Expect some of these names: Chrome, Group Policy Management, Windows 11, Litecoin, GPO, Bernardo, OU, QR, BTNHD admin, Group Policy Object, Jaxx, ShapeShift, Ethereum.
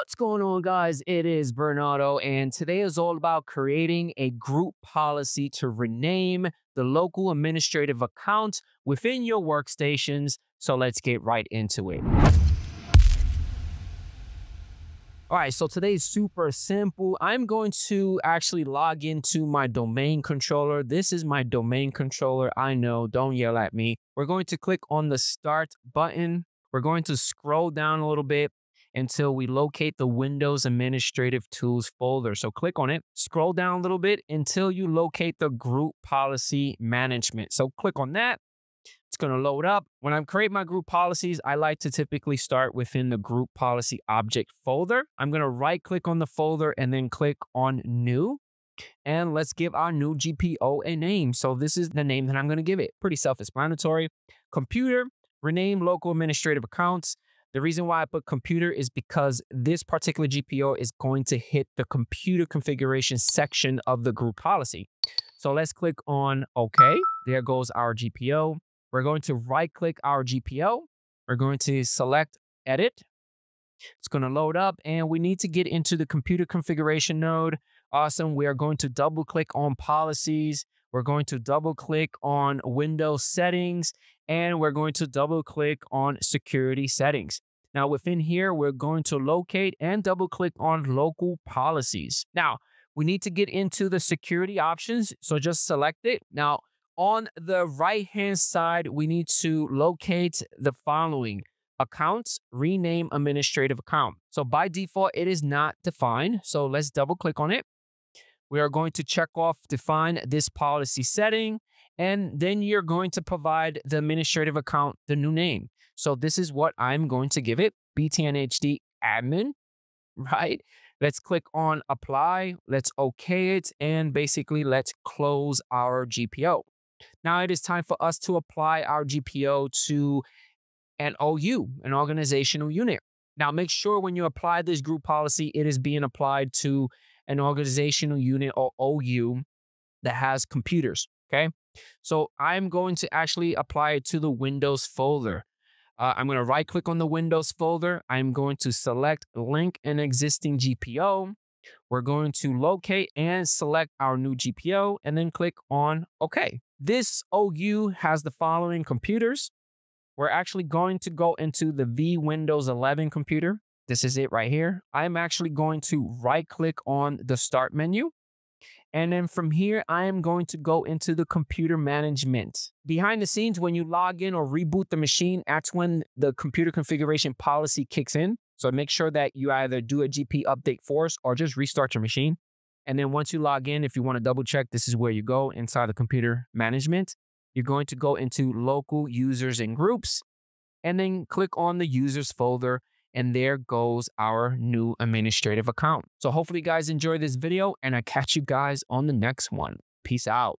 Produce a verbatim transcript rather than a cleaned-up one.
What's going on, guys? It is Bernardo, and today is all about creating a group policy to rename the local administrative account within your workstations. So let's get right into it. All right, so today's super simple. I'm going to actually log into my domain controller. This is my domain controller. I know, don't yell at me. We're going to click on the Start button. We're going to scroll down a little bit until we locate the Windows Administrative Tools folder. So click on it, scroll down a little bit until you locate the Group Policy Management. So click on that. It's going to load up. When I create my group policies, I like to typically start within the Group Policy Object folder. I'm going to right click on the folder and then click on New. And let's give our new G P O a name. So this is the name that I'm going to give it. Pretty self-explanatory. Computer, rename local administrative accounts. The reason why I put computer is because this particular G P O is going to hit the computer configuration section of the group policy. So let's click on OK. There goes our G P O. We're going to right click our G P O. We're going to select edit. It's going to load up and we need to get into the computer configuration node. Awesome. We are going to double click on policies. We're going to double click on Windows settings, and we're going to double click on security settings. Now within here, we're going to locate and double click on local policies. Now we need to get into the security options. So just select it. Now on the right hand side, we need to locate the following accounts, rename administrative account. So by default, it is not defined. So let's double click on it. We are going to check off define this policy setting, and then you're going to provide the administrative account the new name. So this is what I'm going to give it, B T N H D admin, right? Let's click on apply, let's okay it, and basically let's close our G P O. Now it is time for us to apply our G P O to an O U, an organizational unit. Now make sure when you apply this group policy, it is being applied to an organizational unit or O U that has computers, okay? So I'm going to actually apply it to the Windows folder. Uh, I'm going to right click on the Windows folder. I'm going to select link an existing G P O. We're going to locate and select our new G P O and then click on OK. This O U has the following computers. We're actually going to go into the V Windows eleven computer. This is it right here. I'm actually going to right click on the start menu. And then from here, I am going to go into the computer management. Behind the scenes, when you log in or reboot the machine, that's when the computer configuration policy kicks in. So make sure that you either do a G P update for us or just restart your machine. And then once you log in, if you want to double check, this is where you go inside the computer management. You're going to go into local users and groups and then click on the users folder. And there goes our new administrative account. So hopefully you guys enjoy this video, and I catch you guys on the next one. Peace out.